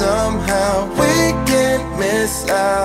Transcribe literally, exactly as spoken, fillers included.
Somehow we can't miss out.